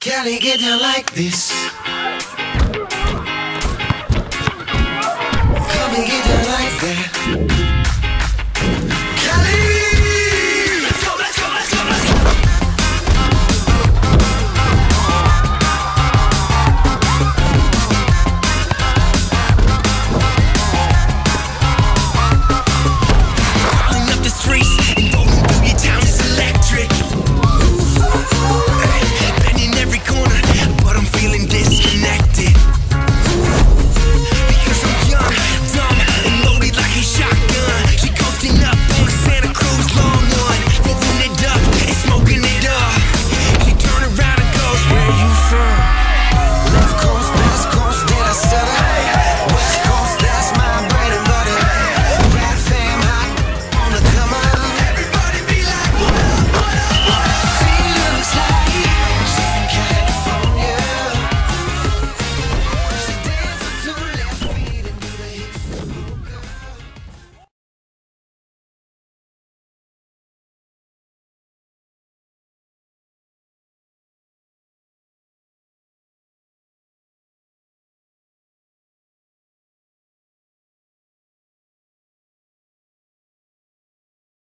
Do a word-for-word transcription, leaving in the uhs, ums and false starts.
Can it get down like this?